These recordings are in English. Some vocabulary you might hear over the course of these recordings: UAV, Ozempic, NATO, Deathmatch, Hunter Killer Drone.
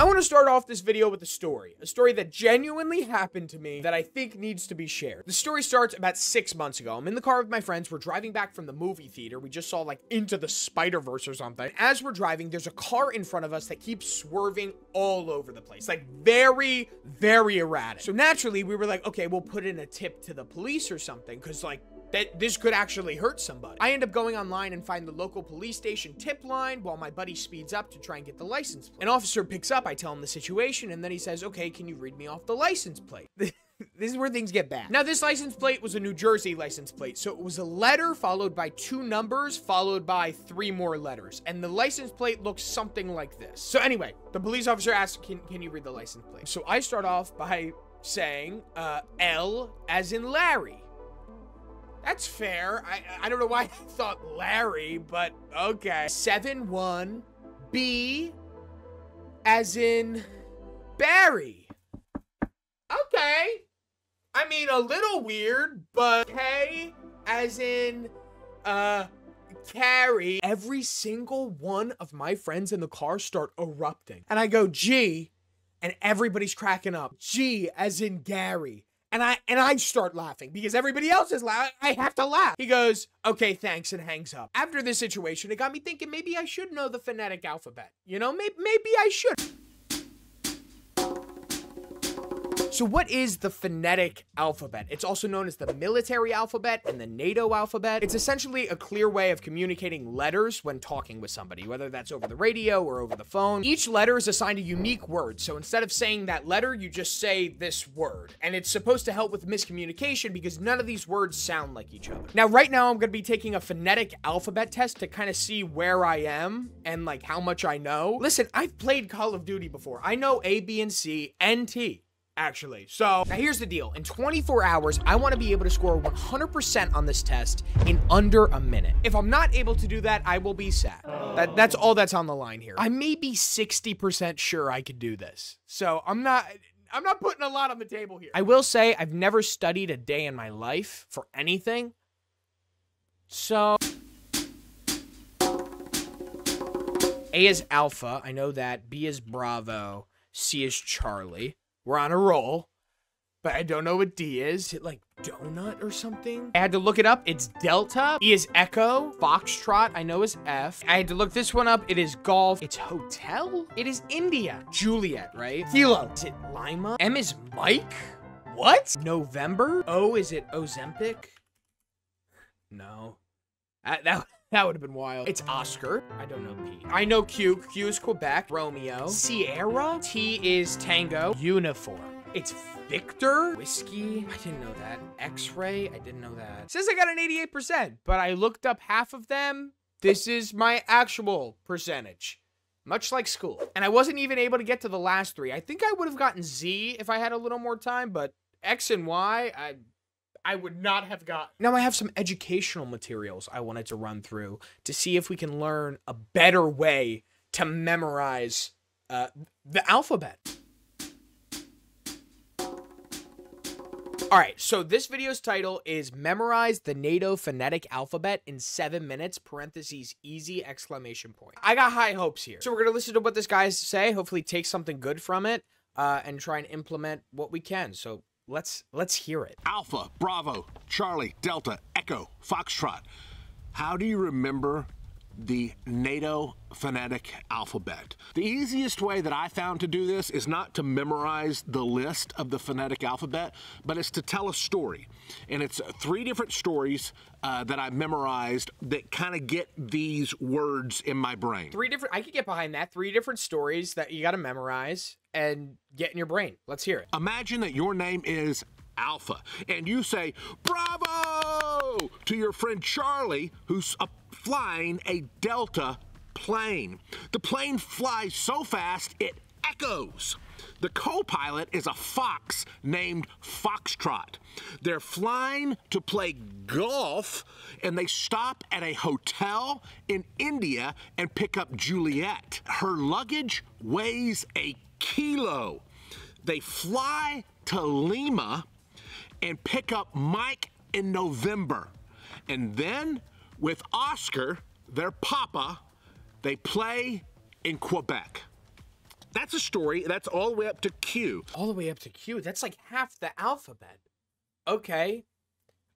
I want to start off this video with a story that genuinely happened to me that I think needs to be shared. The story starts about 6 months ago. I'm in the car with my friends. We're driving back from the movie theater. We just saw like Into the Spider-Verse or something. And as we're driving, there's a car in front of us that keeps swerving all over the place, like very, very erratic. So naturally we were like, okay, we'll put in a tip to the police or something, because like that this could actually hurt somebody. I end up going online and find the local police station tip line while my buddy speeds up to try and get the license plate. An officer picks up, I tell him the situation, and then he says, okay, can you read me off the license plate? This is where things get bad. Now, this license plate was a New Jersey license plate, so it was a letter followed by 2 numbers followed by 3 more letters, and the license plate looks something like this. So anyway, the police officer asks, can you read the license plate? So I start off by saying, L as in Larry. That's fair. I don't know why I thought Larry, but okay. 7-1, B, as in Barry. Okay. I mean, a little weird, but K, as in, Carrie. Every single one of my friends in the car start erupting. And I go, G, and everybody's cracking up. G, as in Gary. And I start laughing because everybody else is laughing. I have to laugh. He goes, okay, thanks, and hangs up. After this situation, it got me thinking maybe I should know the phonetic alphabet. You know, maybe I should. So what is the phonetic alphabet? It's also known as the military alphabet and the NATO alphabet. It's essentially a clear way of communicating letters when talking with somebody, whether that's over the radio or over the phone. Each letter is assigned a unique word. So instead of saying that letter, you just say this word. And it's supposed to help with miscommunication because none of these words sound like each other. Now, right now, I'm going to be taking a phonetic alphabet test to kind of see where I am and like how much I know. Listen, I've played Call of Duty before. I know A, B, and C, and T. Actually. So now here's the deal. In 24 hours, I want to be able to score 100% on this test in under a minute. If I'm not able to do that, I will be sad. That's all that's on the line here. I may be 60% sure I could do this. So I'm not putting a lot on the table here. I will say I've never studied a day in my life for anything. So A is Alpha. I know that. B is Bravo. C is Charlie. We're on a roll, but I don't know what D is. It like donut or something? I had to look it up. It's Delta. E is Echo. Foxtrot, I know, is F. I had to look this one up. It is Golf. It's Hotel. It is India. Juliet, right? Kilo. Is it Lima? M is Mike? What? November? O, is it Ozempic? No. That would have been wild. It's Oscar. I don't know P. I know Q. Q is Quebec. Romeo. Sierra. T is Tango. Uniform. It's Victor. Whiskey. I didn't know that. X-ray. I didn't know that. It says I got an 88%, but I looked up half of them. This is my actual percentage. Much like school. And I wasn't even able to get to the last 3. I think I would have gotten Z if I had a little more time, but X and Y, I would not have got. Now I have some educational materials I wanted to run through to see if we can learn a better way to memorize the alphabet. All right, so this video's title is Memorize the NATO Phonetic Alphabet in 7 minutes, parentheses, easy, exclamation point. I got high hopes here. So we're gonna listen to what this guy has to say, hopefully take something good from it, and try and implement what we can. So Let's hear it. Alpha, Bravo, Charlie, Delta, Echo, Foxtrot. How do you remember the NATO phonetic alphabet? The easiest way that I found to do this is not to memorize the list of the phonetic alphabet, but it's to tell a story. And it's 3 different stories that I memorized that kind of get these words in my brain. 3 different, I could get behind that. 3 different stories that you got to memorize and get in your brain. Let's hear it. Imagine that your name is Alpha and you say Bravo to your friend Charlie, who's flying a Delta plane. The plane flies so fast it echoes. The co-pilot is a fox named Foxtrot. They're flying to play golf, and they stop at a hotel in India and pick up Juliet. Her luggage weighs a kilo. They fly to Lima and pick up Mike in November. And then with Oscar, their papa, they play in Quebec. That's a story. That's all the way up to Q. All the way up to Q? That's like half the alphabet. Okay.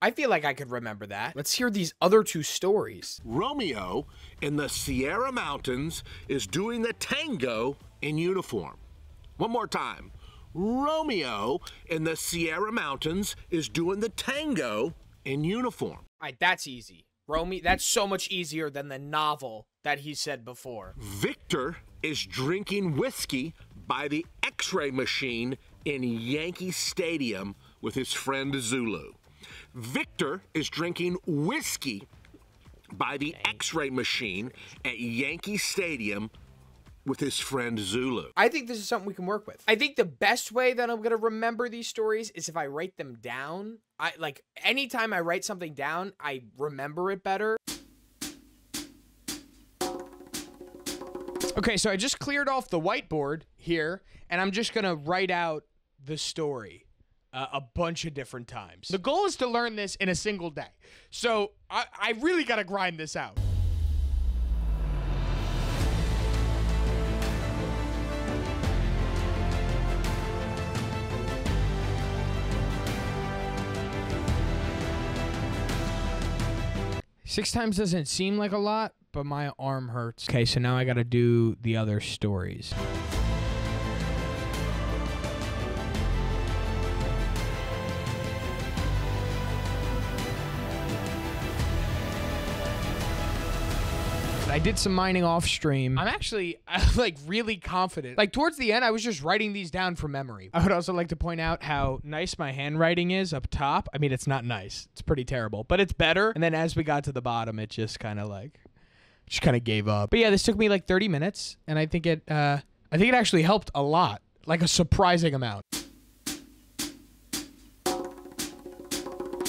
I feel like I could remember that. Let's hear these other two stories. Romeo in the Sierra Mountains is doing the tango in uniform. One more time. Romeo in the Sierra Mountains is doing the tango in uniform. All right, that's easy. Romeo, that's so much easier than the novel that he said before. Victor is drinking whiskey by the X-ray machine in Yankee Stadium with his friend Zulu. Victor is drinking whiskey by the X-ray machine at Yankee Stadium with his friend Zulu. I think this is something we can work with. I think the best way that I'm going to remember these stories is if I write them down. I like anytime I write something down, I remember it better. Okay, so I just cleared off the whiteboard here, and I'm just going to write out the story. A bunch of different times. The goal is to learn this in a single day. So I really gotta grind this out. Six times doesn't seem like a lot, but my arm hurts. Okay, so now I gotta do the other stories. I did some mining off stream. I'm actually like really confident. Like towards the end, I was just writing these down from memory. I would also like to point out how nice my handwriting is up top. I mean, it's not nice. It's pretty terrible, but it's better. And then as we got to the bottom, it just kind of like, just kind of gave up. But yeah, this took me like 30 minutes and I think it actually helped a lot, like a surprising amount.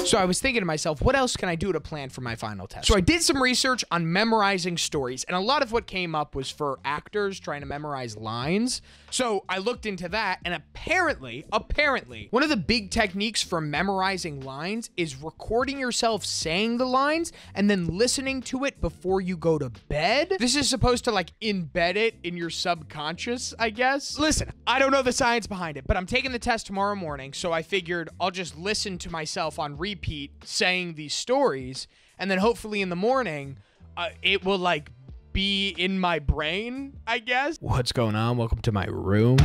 So I was thinking to myself, what else can I do to plan for my final test? So I did some research on memorizing stories, and a lot of what came up was for actors trying to memorize lines. So I looked into that, and apparently, one of the big techniques for memorizing lines is recording yourself saying the lines and then listening to it before you go to bed. This is supposed to like embed it in your subconscious, I guess. Listen, I don't know the science behind it, but I'm taking the test tomorrow morning, so I figured I'll just listen to myself on repeat saying these stories, and then hopefully in the morning it will like be in my brain, I guess. What's going on? Welcome to my room.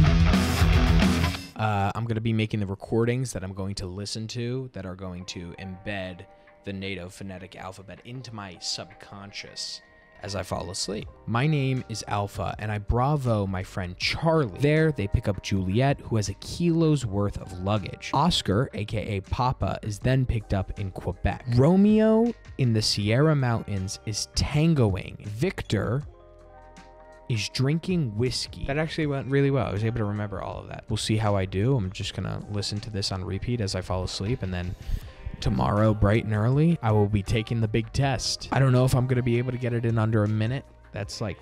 I'm gonna be making the recordings that I'm going to listen to that are going to embed the NATO phonetic alphabet into my subconscious as I fall asleep. My name is Alpha, and I bravo my friend Charlie. There, they pick up Juliet, who has a kilo's worth of luggage. Oscar, aka Papa, is then picked up in Quebec. Romeo in the Sierra Mountains is tangoing. Victor is drinking whiskey. That actually went really well. I was able to remember all of that. We'll see how I do. I'm just gonna listen to this on repeat as I fall asleep, and then tomorrow, bright and early, I will be taking the big test. I don't know if I'm going to be able to get it in under a minute. That's like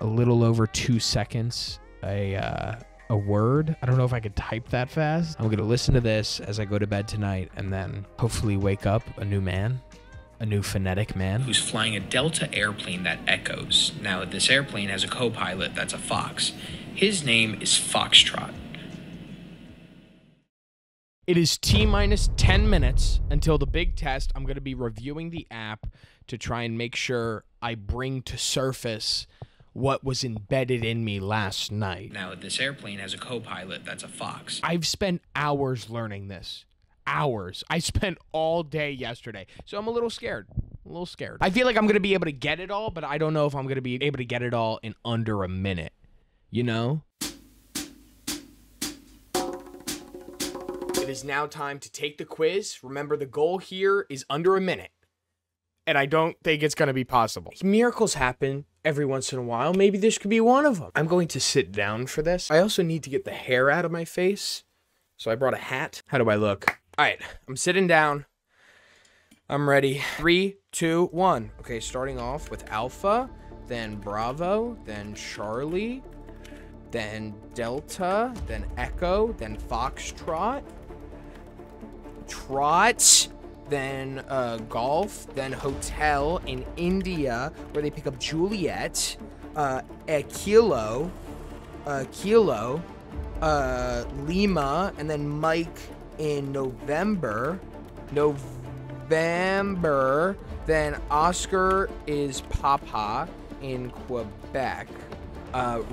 a little over 2 seconds a word. I don't know if I could type that fast. I'm going to listen to this as I go to bed tonight and then hopefully wake up a new man, a new phonetic man. Who's flying a Delta airplane that echoes. Now, this airplane has a co-pilot that's a fox. His name is Foxtrot. It is T-minus 10 minutes until the big test. I'm going to be reviewing the app to try and make sure I bring to surface what was embedded in me last night. Now, this airplane has a co-pilot that's a fox. I've spent hours learning this. Hours. I spent all day yesterday. So I'm a little scared. A little scared. I feel like I'm going to be able to get it all, but I don't know if I'm going to be able to get it all in under a minute. You know? It is now time to take the quiz. Remember, the goal here is under a minute. And I don't think it's going to be possible. Miracles happen every once in a while. Maybe this could be one of them. I'm going to sit down for this. I also need to get the hair out of my face. So I brought a hat. How do I look? All right, I'm sitting down. I'm ready. 3, 2, 1. Okay, starting off with Alpha, then Bravo, then Charlie, then Delta, then Echo, then Foxtrot. Trot, then golf, then hotel in India, where they pick up Juliet, Aquilo, Kilo, Lima, and then Mike in November. Then Oscar is Papa in Quebec.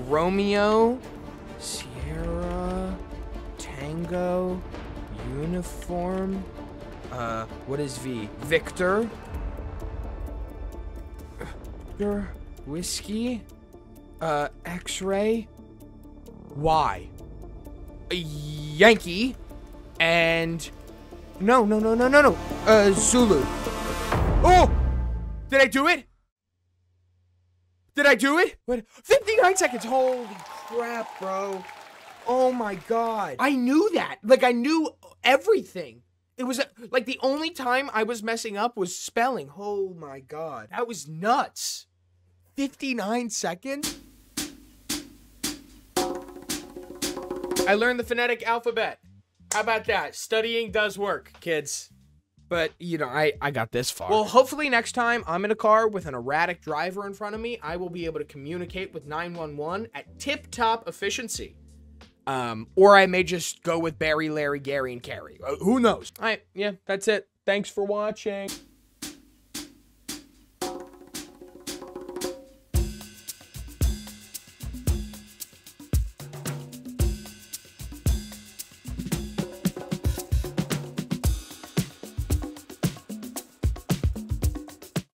Romeo, Sierra, Tango, Uniform. What is V? Victor. Your whiskey. X-ray. Y. A Yankee. And no. Zulu. Oh! Did I do it? Did I do it? What? 59 seconds. Holy crap, bro. Oh my God. I knew that. Like, I knew everything. It was like the only time I was messing up was spelling. Oh my God. That was nuts. 59 seconds? I learned the phonetic alphabet. How about that? Studying does work, kids. But, you know, I got this far. Well, hopefully next time I'm in a car with an erratic driver in front of me, I will be able to communicate with 911 at tip-top efficiency. Or I may just go with Barry, Larry, Gary, and Carrie. Who knows? All right, yeah, that's it. Thanks for watching.